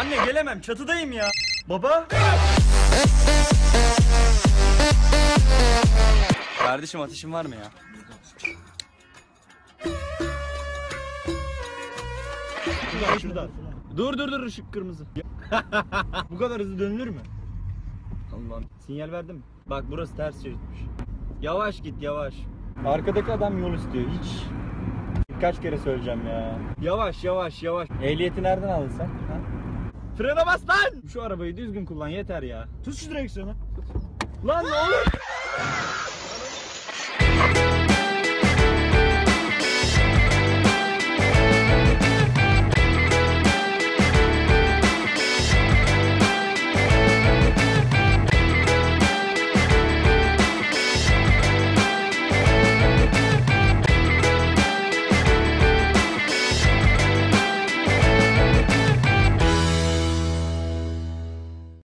Anne gelemem, çatıdayım ya. Baba. Kardeşim ateşin var mı ya? Şuradan. Dur ışık kırmızı. Bu kadar hızlı dönülür mü? Allah'ım. Sinyal verdim. Bak burası ters şeritmiş. Yavaş git yavaş. Arkadaki adam yol istiyor hiç. Kaç kere söyleyeceğim ya. Yavaş. Ehliyeti nereden aldın sen? Ha? Frene bas lan! Şu arabayı düzgün kullan yeter ya. Tut şu direksiyonu. Lan ne olur?